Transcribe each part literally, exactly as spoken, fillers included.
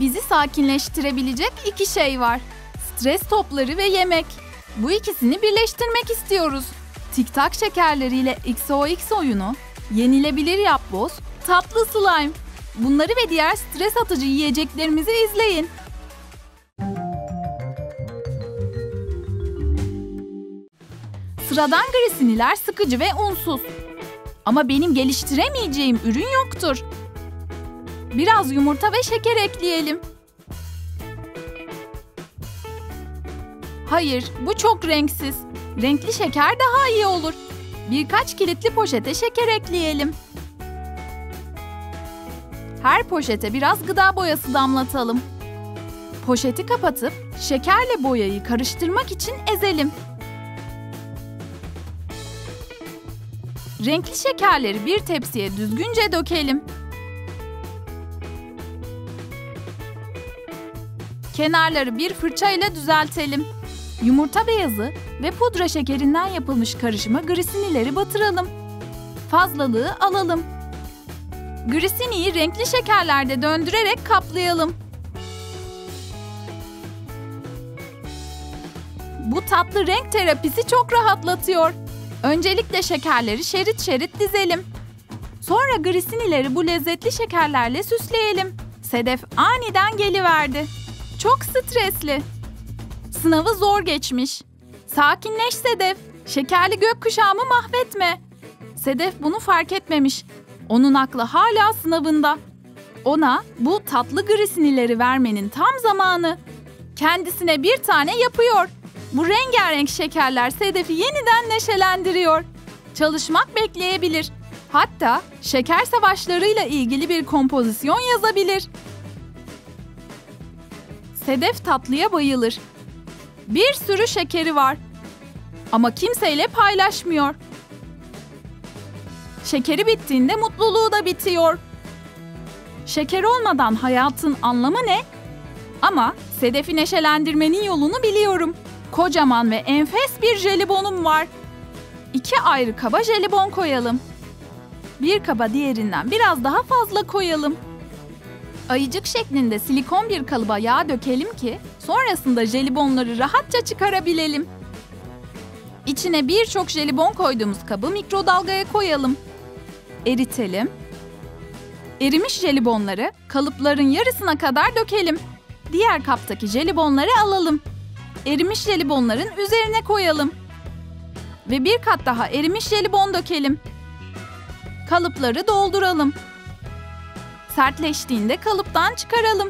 Bizi sakinleştirebilecek iki şey var. Stres topları ve yemek. Bu ikisini birleştirmek istiyoruz. Tic Tac şekerleriyle X O X oyunu, yenilebilir yapboz, tatlı slime. Bunları ve diğer stres atıcı yiyeceklerimizi izleyin. Sıradan grisiniler sıkıcı ve unsuz. Ama benim geliştiremeyeceğim ürün yoktur. Biraz yumurta ve şeker ekleyelim. Hayır, bu çok renksiz. Renkli şeker daha iyi olur. Birkaç kilitli poşete şeker ekleyelim. Her poşete biraz gıda boyası damlatalım. Poşeti kapatıp şekerle boyayı karıştırmak için ezelim. Renkli şekerleri bir tepsiye düzgünce dökelim. Kenarları bir fırça ile düzeltelim. Yumurta beyazı ve pudra şekerinden yapılmış karışıma grisinileri batıralım. Fazlalığı alalım. Grisiniyi renkli şekerlerde döndürerek kaplayalım. Bu tatlı renk terapisi çok rahatlatıyor. Öncelikle şekerleri şerit şerit dizelim. Sonra grisinileri bu lezzetli şekerlerle süsleyelim. Sedef aniden geliverdi. Çok stresli. Sınavı zor geçmiş. Sakinleş Sedef. Şekerli gökkuşağımı mahvetme. Sedef bunu fark etmemiş. Onun aklı hala sınavında. Ona bu tatlı grisinileri vermenin tam zamanı. Kendisine bir tane yapıyor. Bu rengarenk şekerler Sedef'i yeniden neşelendiriyor. Çalışmak bekleyebilir. Hatta şeker savaşlarıyla ilgili bir kompozisyon yazabilir. Sedef tatlıya bayılır. Bir sürü şekeri var. Ama kimseyle paylaşmıyor. Şekeri bittiğinde mutluluğu da bitiyor. Şeker olmadan hayatın anlamı ne? Ama Sedef'i neşelendirmenin yolunu biliyorum. Kocaman ve enfes bir jelibonum var. İki ayrı kaba jelibon koyalım. Bir kaba diğerinden biraz daha fazla koyalım. Ayıcık şeklinde silikon bir kalıba yağ dökelim ki sonrasında jelibonları rahatça çıkarabilelim. İçine birçok jelibon koyduğumuz kabı mikrodalgaya koyalım. Eritelim. Erimiş jelibonları kalıpların yarısına kadar dökelim. Diğer kaptaki jelibonları alalım. Erimiş jelibonların üzerine koyalım. Ve bir kat daha erimiş jelibon dökelim. Kalıpları dolduralım. Sertleştiğinde kalıptan çıkaralım.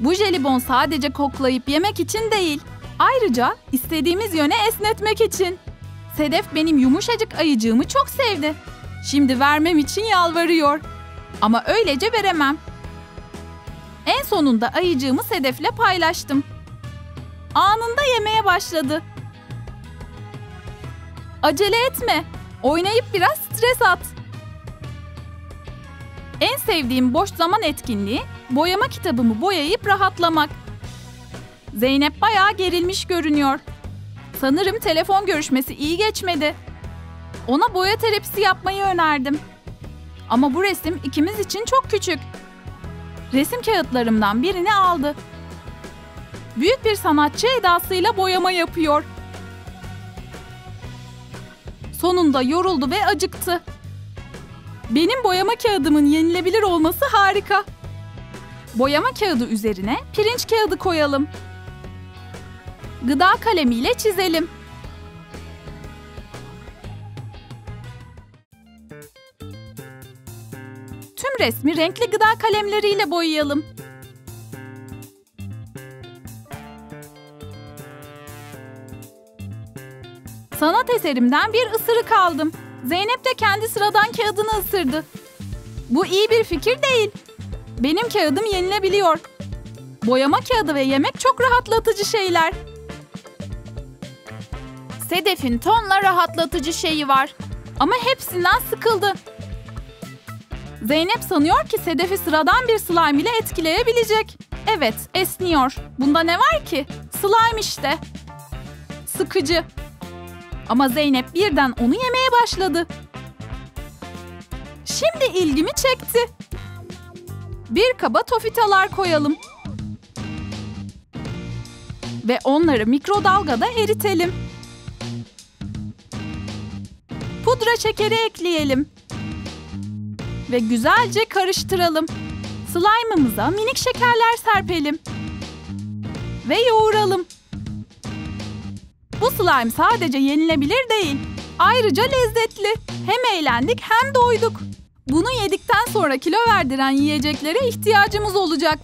Bu jelibon sadece koklayıp yemek için değil, ayrıca istediğimiz yöne esnetmek için. Sedef benim yumuşacık ayıcığımı çok sevdi. Şimdi vermem için yalvarıyor. Ama öylece veremem. En sonunda ayıcığımı Sedef'le paylaştım. Anında yemeye başladı. Acele etme. Oynayıp biraz stres at. En sevdiğim boş zaman etkinliği boyama kitabımı boyayıp rahatlamak. Zeynep bayağı gerilmiş görünüyor. Sanırım telefon görüşmesi iyi geçmedi. Ona boya terapisi yapmayı önerdim. Ama bu resim ikimiz için çok küçük. Resim kağıtlarımdan birini aldı. Büyük bir sanatçı edasıyla boyama yapıyor. Sonunda yoruldu ve acıktı. Benim boyama kağıdımın yenilebilir olması harika. Boyama kağıdı üzerine pirinç kağıdı koyalım. Gıda kalemiyle çizelim. Tüm resmi renkli gıda kalemleriyle boyayalım. Sanat eserimden bir ısırık aldım. Zeynep de kendi sıradan kağıdını ısırdı. Bu iyi bir fikir değil. Benim kağıdım yenilebiliyor. Boyama kağıdı ve yemek çok rahatlatıcı şeyler. Sedef'in tonla rahatlatıcı şeyi var. Ama hepsinden sıkıldı. Zeynep sanıyor ki Sedef'i sıradan bir slime ile etkileyebilecek. Evet, esniyor. Bunda ne var ki? Slime işte. Sıkıcı. Ama Zeynep birden onu yemeye başladı. Şimdi ilgimi çekti. bir kaba tofitalar koyalım. Ve onları mikrodalgada eritelim. Pudra şekeri ekleyelim. Ve güzelce karıştıralım. Slime'ımıza minik şekerler serpelim. Ve yoğuralım. Bu slime sadece yenilebilir değil. Ayrıca lezzetli. Hem eğlendik hem doyduk. Bunu yedikten sonra kilo verdiren yiyeceklere ihtiyacımız olacak.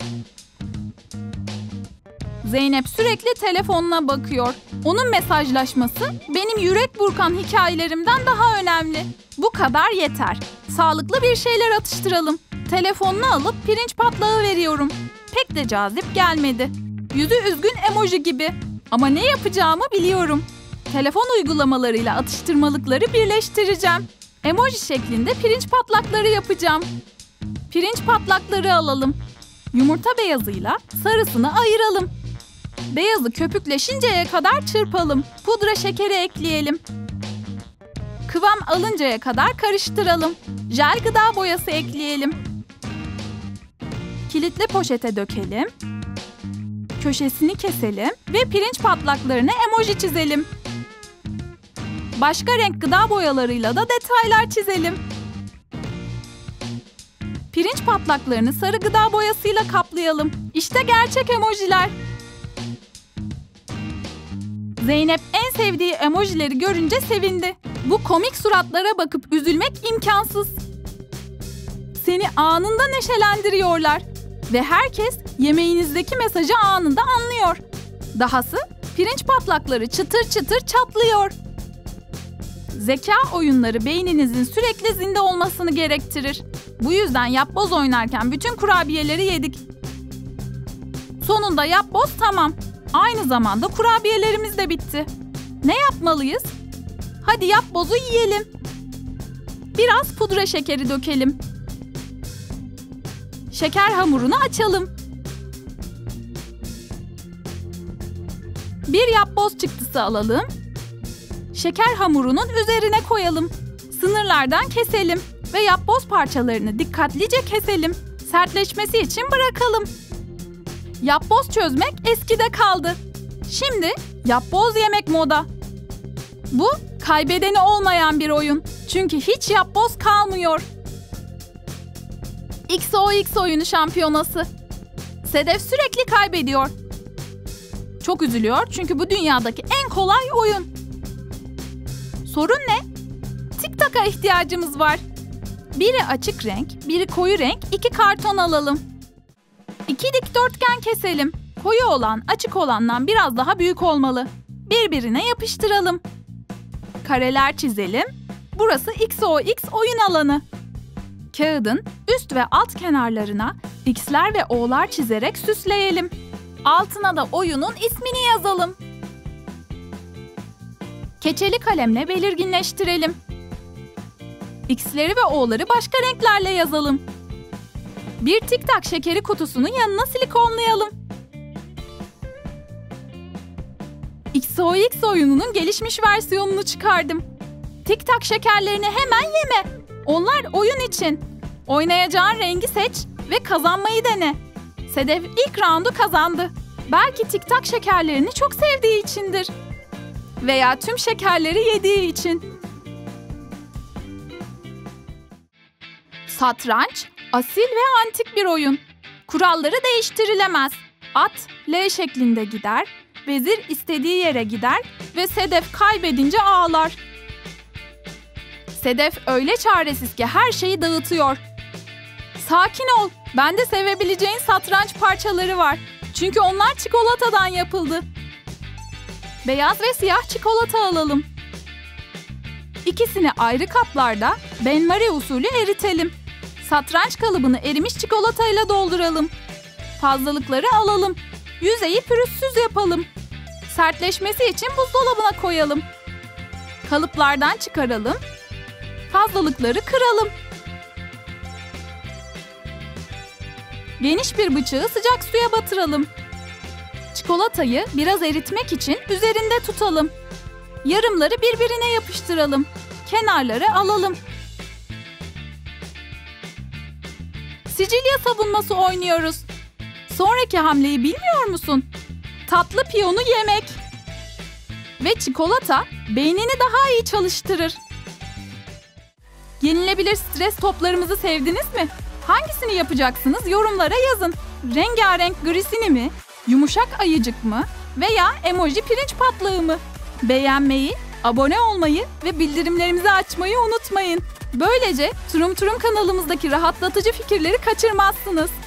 Zeynep sürekli telefonuna bakıyor. Onun mesajlaşması benim yürek burkan hikayelerimden daha önemli. Bu kadar yeter. Sağlıklı bir şeyler atıştıralım. Telefonunu alıp pirinç patlağı veriyorum. Pek de cazip gelmedi. Yüzü üzgün emoji gibi. Ama ne yapacağımı biliyorum. Telefon uygulamalarıyla atıştırmalıkları birleştireceğim. Emoji şeklinde pirinç patlakları yapacağım. Pirinç patlakları alalım. Yumurta beyazıyla sarısını ayıralım. Beyazı köpükleşinceye kadar çırpalım. Pudra şekeri ekleyelim. Kıvam alıncaya kadar karıştıralım. Jel gıda boyası ekleyelim. Kilitli poşete dökelim. Köşesini keselim ve pirinç patlaklarını emoji çizelim. Başka renk gıda boyalarıyla da detaylar çizelim. Pirinç patlaklarını sarı gıda boyasıyla kaplayalım. İşte gerçek emojiler. Zeynep en sevdiği emojileri görünce sevindi. Bu komik suratlara bakıp üzülmek imkansız. Seni anında neşelendiriyorlar. Ve herkes yemeğinizdeki mesajı anında anlıyor. Dahası pirinç patlakları çıtır çıtır çatlıyor. Zeka oyunları beyninizin sürekli zinde olmasını gerektirir. Bu yüzden yapboz oynarken bütün kurabiyeleri yedik. Sonunda yapboz tamam. Aynı zamanda kurabiyelerimiz de bitti. Ne yapmalıyız? Hadi yapbozu yiyelim. Biraz pudra şekeri dökelim. Şeker hamurunu açalım. Bir yapboz çıktısı alalım. Şeker hamurunun üzerine koyalım. Sınırlardan keselim ve yapboz parçalarını dikkatlice keselim. Sertleşmesi için bırakalım. Yapboz çözmek eskide kaldı. Şimdi yapboz yemek moda. Bu kaybedeni olmayan bir oyun. Çünkü hiç yapboz kalmıyor. X O X oyunu şampiyonası. Sedef sürekli kaybediyor. Çok üzülüyor çünkü bu dünyadaki en kolay oyun. Sorun ne? Tic Tac'a ihtiyacımız var. Biri açık renk, biri koyu renk, iki karton alalım. İki dikdörtgen keselim. Koyu olan açık olandan biraz daha büyük olmalı. Birbirine yapıştıralım. Kareler çizelim. Burası X O X oyun alanı. Kağıdın üst ve alt kenarlarına X'ler ve O'lar çizerek süsleyelim. Altına da oyunun ismini yazalım. Keçeli kalemle belirginleştirelim. X'leri ve O'ları başka renklerle yazalım. Bir Tic Tac şekeri kutusunun yanına silikonlayalım. X O X oyununun gelişmiş versiyonunu çıkardım. Tic Tac şekerlerini hemen yeme. Onlar oyun için. Oynayacağın rengi seç ve kazanmayı dene. Sedef ilk roundu kazandı. Belki Tic Tac şekerlerini çok sevdiği içindir. Veya tüm şekerleri yediği için. Satranç, asil ve antik bir oyun. Kuralları değiştirilemez. At L şeklinde gider, vezir istediği yere gider ve Sedef kaybedince ağlar. Sedef öyle çaresiz ki her şeyi dağıtıyor. Sakin ol, bende sevebileceğin satranç parçaları var. Çünkü onlar çikolatadan yapıldı. Beyaz ve siyah çikolata alalım. İkisini ayrı kaplarda benmari usulü eritelim. Satranç kalıbını erimiş çikolatayla dolduralım. Fazlalıkları alalım. Yüzeyi pürüzsüz yapalım. Sertleşmesi için buzdolabına koyalım. Kalıplardan çıkaralım. Fazlalıkları kıralım. Geniş bir bıçağı sıcak suya batıralım. Çikolatayı biraz eritmek için üzerinde tutalım. Yarımları birbirine yapıştıralım. Kenarları alalım. Sicilya savunması oynuyoruz. Sonraki hamleyi bilmiyor musun? Tatlı piyonu yemek. Ve çikolata beynini daha iyi çalıştırır. Yenilebilir stres toplarımızı sevdiniz mi? Hangisini yapacaksınız yorumlara yazın. Rengarenk grisini mi? Yumuşak ayıcık mı? Veya emoji pirinç patlağı mı? Beğenmeyi, abone olmayı ve bildirimlerimizi açmayı unutmayın. Böylece Troom Troom kanalımızdaki rahatlatıcı fikirleri kaçırmazsınız.